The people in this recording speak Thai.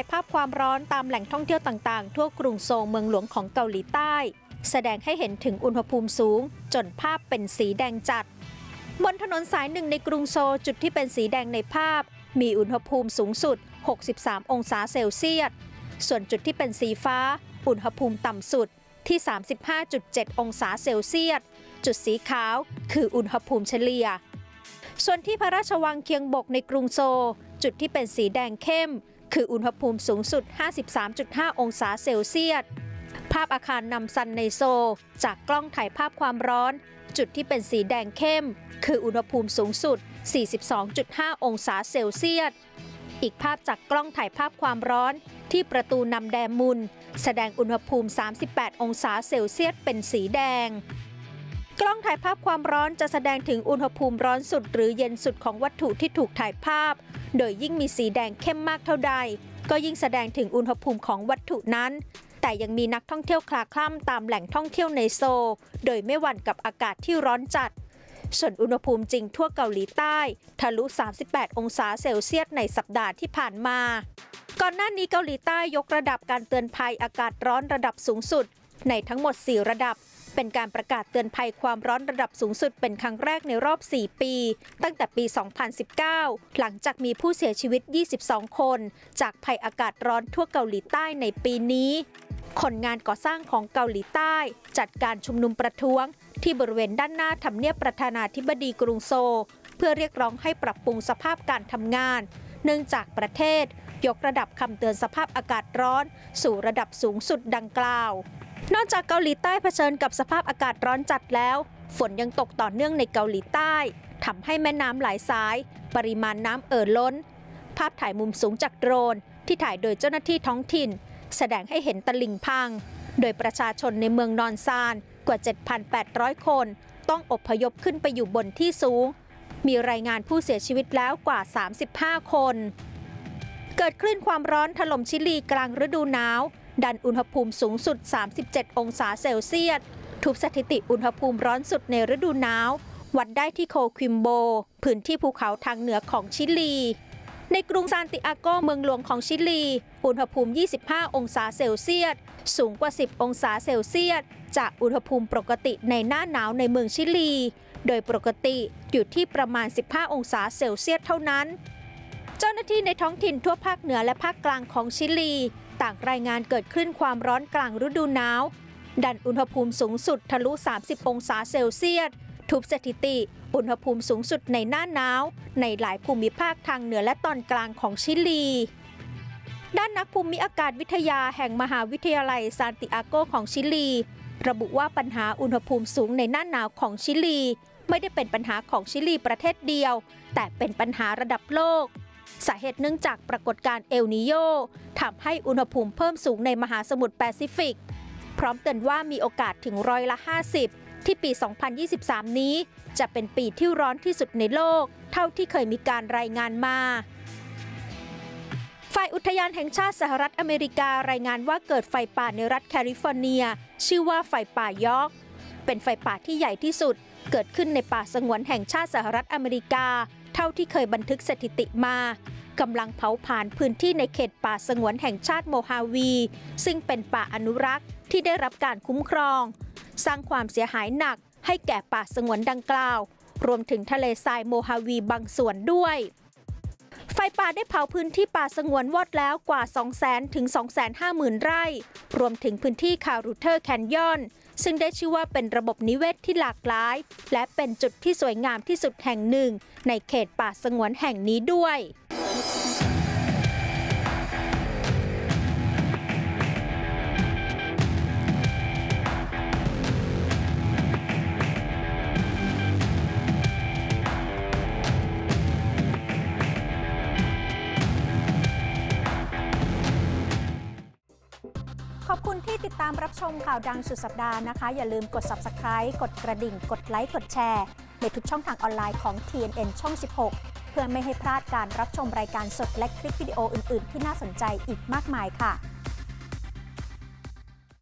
ายภาพความร้อนตามแหล่งท่องเที่ยวต่างๆทั่วกรุงโซลเมืองหลวงของเกาหลีใต้แสดงให้เห็นถึงอุณหภูมิสูงจนภาพเป็นสีแดงจัดบนถนนสายหนึ่งในกรุงโซลจุดที่เป็นสีแดงในภาพมีอุณหภูมิสูงสุด63องศาเซลเซียสส่วนจุดที่เป็นสีฟ้าอุณหภูมิต่ำสุดที่ 35.7 องศาเซลเซียสจุดสีขาวคืออุณหภูมิเฉลี่ยส่วนที่พระราชวังเคียงบกในกรุงโซลจุดที่เป็นสีแดงเข้มคืออุณหภูมิสูงสุด 53.5 องศาเซลเซียสภาพอาคารนำซันในโซลจากกล้องถ่ายภาพความร้อนจุดที่เป็นสีแดงเข้มคืออุณหภูมิสูงสุด 42.5 องศาเซลเซียสอีกภาพจากกล้องถ่ายภาพความร้อนที่ประตูนำแดมุนแสดงอุณหภูมิ38องศาเซลเซียสเป็นสีแดงกล้องถ่ายภาพความร้อนจะแสดงถึงอุณหภูมิร้อนสุดหรือเย็นสุดของวัตถุที่ถูกถ่ายภาพโดยยิ่งมีสีแดงเข้มมากเท่าใดก็ยิ่งแสดงถึงอุณหภูมิของวัตถุนั้นแต่ยังมีนักท่องเที่ยวคลาคล่ำตามแหล่งท่องเที่ยวในโซลโดยไม่หวั่นกับอากาศที่ร้อนจัดส่วนอุณหภูมิจริงทั่วเกาหลีใต้ทะลุ38องศาเซลเซียสในสัปดาห์ที่ผ่านมาก่อนหน้านี้เกาหลีใต้ยกระดับการเตือนภัยอากาศร้อนระดับสูงสุดในทั้งหมด4ระดับเป็นการประกาศเตือนภัยความร้อนระดับสูงสุดเป็นครั้งแรกในรอบ4ปีตั้งแต่ปี 2019 หลังจากมีผู้เสียชีวิต22คนจากภัยอากาศร้อนทั่วเกาหลีใต้ในปีนี้คนงานก่อสร้างของเกาหลีใต้จัดการชุมนุมประท้วงที่บริเวณด้านหน้าทำเนียบประธานาธิบดีกรุงโซลเพื่อเรียกร้องให้ปรับปรุงสภาพการทำงานเนื่องจากประเทศยกระดับคำเตือนสภาพอากาศร้อนสู่ระดับสูงสุดดังกล่าวนอกจากเกาหลีใต้เผชิญกับสภาพอากาศร้อนจัดแล้วฝนยังตกต่อเนื่องในเกาหลีใต้ทำให้แม่น้ำหลายสายปริมาณน้ำเอ่อล้นภาพถ่ายมุมสูงจากโดรนที่ถ่ายโดยเจ้าหน้าที่ท้องถิ่นแสดงให้เห็นตลิ่งพังโดยประชาชนในเมืองนอนซานกว่า 7,800 คนต้องอพยพขึ้นไปอยู่บนที่สูงมีรายงานผู้เสียชีวิตแล้วกว่า35คนเกิดคลื่นความร้อนถล่มชิลีกลางฤดูหนาวดันอุณหภูมิสูงสุด37องศาเซลเซียสทุบสถิติอุณหภูมิร้อนสุดในฤดูหนาววัดได้ที่โคควิมโบพื้นที่ภูเขาทางเหนือของชิลีในกรุงซานติอาโกเมืองหลวงของชิลีอุณหภูมิ25องศาเซลเซียสสูงกว่า10องศาเซลเซียสจากอุณหภูมิปกติในหน้าหนาวในเมืองชิลีโดยปกติอยู่ที่ประมาณ15องศาเซลเซียสเท่านั้นเจ้าหน้าที่ในท้องถิ่นทั่วภาคเหนือและภาคกลางของชิลีต่างรายงานเกิดขึ้นความร้อนกลางฤดูหนาวดันอุณหภูมิสูงสุดทะลุ30องศาเซลเซียสทุบสถิติอุณหภูมิสูงสุดในหน้าหนาวในหลายภูมิภาคทางเหนือและตอนกลางของชิลีด้านนักภูมิอากาศวิทยาแห่งมหาวิทยาลัยซานติอาโกของชิลีระบุว่าปัญหาอุณหภูมิสูงในหน้าหนาวของชิลีไม่ได้เป็นปัญหาของชิลีประเทศเดียวแต่เป็นปัญหาระดับโลกสาเหตุเนื่องจากปรากฏการณ์เอลนีโญทำให้อุณหภูมิเพิ่มสูงในมหาสมุทรแปซิฟิกพร้อมเตือนว่ามีโอกาสถึง50%ที่ปี 2023 นี้จะเป็นปีที่ร้อนที่สุดในโลกเท่าที่เคยมีการรายงานมาฝ่ายอุทยานแห่งชาติสหรัฐอเมริการายงานว่าเกิดไฟป่าในรัฐแคลิฟอร์เนียชื่อว่าไฟป่ายอร์กเป็นไฟป่าที่ใหญ่ที่สุดเกิดขึ้นในป่าสงวนแห่งชาติสหรัฐอเมริกาเท่าที่เคยบันทึกสถิติมากำลังเผาผลาญพื้นที่ในเขตป่าสงวนแห่งชาติโมฮาวีซึ่งเป็นป่าอนุรักษ์ที่ได้รับการคุ้มครองสร้างความเสียหายหนักให้แก่ป่าสงวนดังกล่าวรวมถึงทะเลทรายโมฮาวีบางส่วนด้วยไฟป่าได้เผาพื้นที่ป่าสงวนวอดแล้วกว่า 200,000 ถึง 250,000 ไร่รวมถึงพื้นที่คารูเทอร์แคนยอนซึ่งได้ชื่อว่าเป็นระบบนิเวศ ที่หลากหลายและเป็นจุดที่สวยงามที่สุดแห่งหนึ่งในเขตป่าสงวนแห่งนี้ด้วยขอบคุณที่ติดตามรับชมข่าวดังสุดสัปดาห์นะคะอย่าลืมกด Subscribe กดกระดิ่งกดไลค์กดแชร์ในทุกช่องทางออนไลน์ของ TNN ช่อง 16 เพื่อไม่ให้พลาดการรับชมรายการสดและคลิปวิดีโออื่นๆที่น่าสนใจอีกมากมายค่ะ